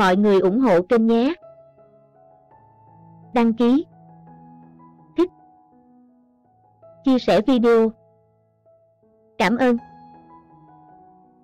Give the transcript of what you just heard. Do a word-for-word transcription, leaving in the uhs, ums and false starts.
Mọi người ủng hộ kênh nhé. Đăng ký, thích, chia sẻ video. Cảm ơn.